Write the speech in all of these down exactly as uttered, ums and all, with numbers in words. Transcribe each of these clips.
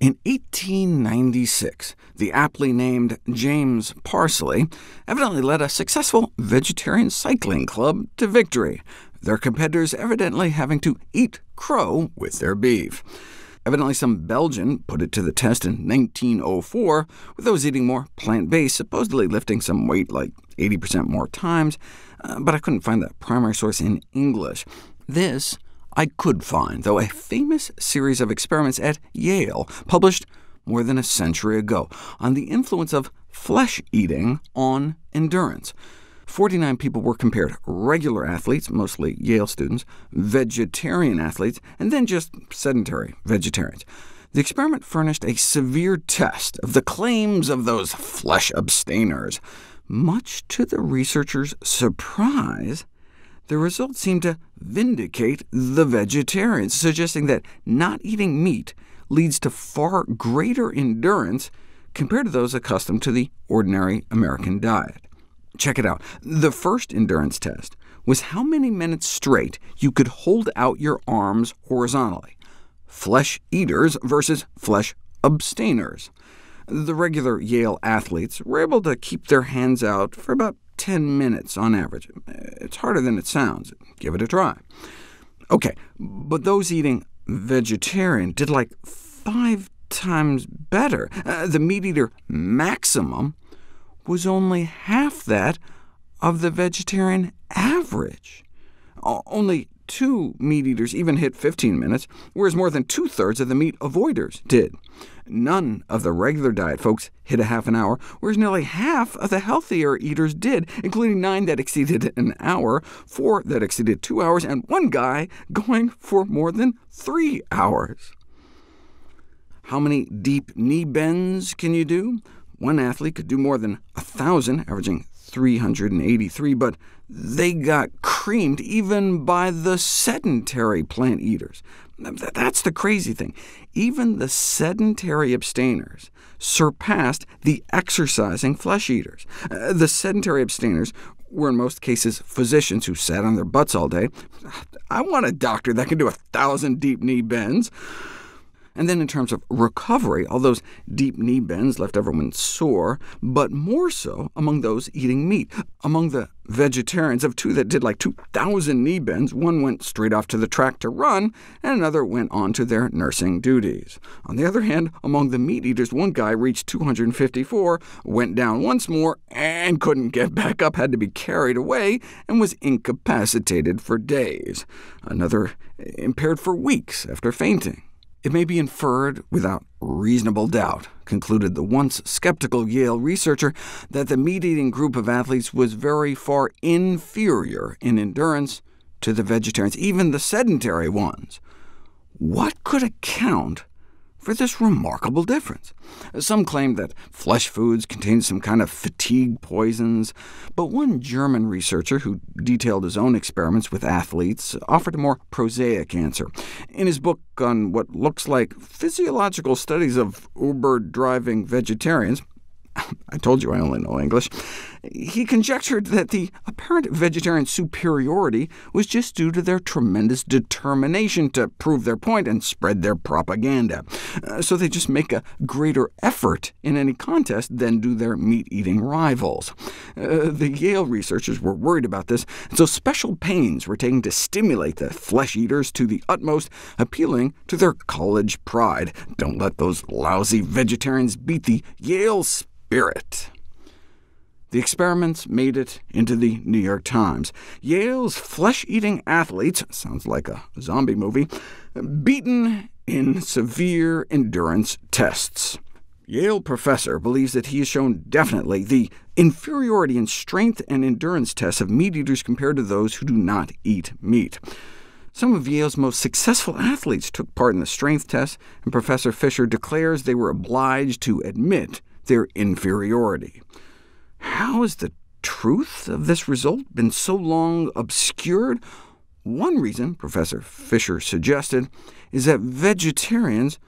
In eighteen ninety-six, the aptly named James Parsley evidently led a successful vegetarian cycling club to victory, their competitors evidently having to eat crow with their beef. Evidently, some Belgian put it to the test in nineteen oh four, with those eating more plant-based, supposedly lifting some weight like eighty percent more times, uh, but I couldn't find the primary source in English. This I could find, though, a famous series of experiments at Yale, published more than a century ago, on the influence of flesh eating on endurance. forty-nine people were compared, regular athletes, mostly Yale students, vegetarian athletes, and then just sedentary vegetarians. The experiment furnished a severe test of the claims of those flesh abstainers. Much to the researchers' surprise, the results seemed to vindicate the vegetarians, suggesting that not eating meat leads to far greater endurance compared to those accustomed to the ordinary American diet. Check it out. The first endurance test was how many minutes straight you could hold out your arms horizontally. Flesh eaters versus flesh abstainers. The regular Yale athletes were able to keep their hands out for about ten minutes on average. It's harder than it sounds. Give it a try. OK, but those eating vegetarian did like five times better. Uh, the meat-eater maximum was only half that of the vegetarian average. Only two meat-eaters even hit fifteen minutes, whereas more than two-thirds of the meat avoiders did. None of the regular diet folks hit a half an hour, whereas nearly half of the healthier eaters did, including nine that exceeded an hour, four that exceeded two hours, and one guy going for more than three hours. How many deep knee bends can you do? One athlete could do more than one thousand, averaging three hundred eighty-three, but they got creamed even by the sedentary plant eaters. That's the crazy thing. Even the sedentary abstainers surpassed the exercising flesh eaters. Uh, the sedentary abstainers were in most cases physicians who sat on their butts all day. I want a doctor that can do one thousand deep knee bends. And then in terms of recovery, all those deep knee bends left everyone sore, but more so among those eating meat. Among the vegetarians, of two that did like two thousand knee bends, one went straight off to the track to run, and another went on to their nursing duties. On the other hand, among the meat eaters, one guy reached two hundred fifty-four, went down once more, and couldn't get back up, had to be carried away, and was incapacitated for days. Another impaired for weeks after fainting. It may be inferred without reasonable doubt, concluded the once skeptical Yale researcher, that the meat-eating group of athletes was very far inferior in endurance to the vegetarians, even the sedentary ones. What could account for this remarkable difference? Some claimed that flesh foods contained some kind of fatigue poisons, but one German researcher who detailed his own experiments with athletes offered a more prosaic answer. In his book on what looks like physiological studies of Uber-driving vegetarians, I told you I only know English, he conjectured that the apparent vegetarian superiority was just due to their tremendous determination to prove their point and spread their propaganda. Uh, so they just make a greater effort in any contest than do their meat-eating rivals. Uh, the Yale researchers were worried about this, and so special pains were taken to stimulate the flesh eaters to the utmost, appealing to their college pride. Don't let those lousy vegetarians beat the Yale spirit. Spirit. The experiments made it into the New York Times. Yale's flesh-eating athletes, sounds like a zombie movie, beaten in severe endurance tests. Yale professor believes that he has shown definitely the inferiority in strength and endurance tests of meat eaters compared to those who do not eat meat. Some of Yale's most successful athletes took part in the strength test, and Professor Fisher declares they were obliged to admit their inferiority. How has the truth of this result been so long obscured? One reason, Professor Fisher suggested, is that vegetarians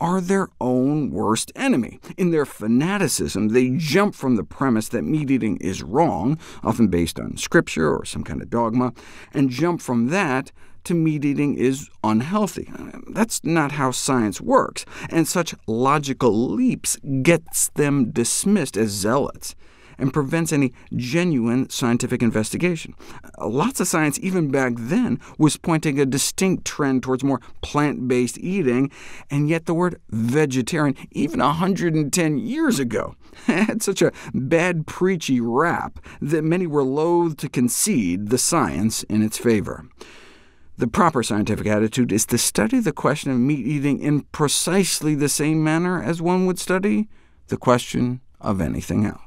are their own worst enemy. In their fanaticism, they jump from the premise that meat eating is wrong, often based on scripture or some kind of dogma, and jump from that to meat eating is unhealthy. That's not how science works, and such logical leaps gets them dismissed as zealots and prevents any genuine scientific investigation. Lots of science, even back then, was pointing a distinct trend towards more plant-based eating, and yet the word vegetarian, even one hundred ten years ago, had such a bad preachy rap that many were loath to concede the science in its favor. The proper scientific attitude is to study the question of meat eating in precisely the same manner as one would study the question of anything else.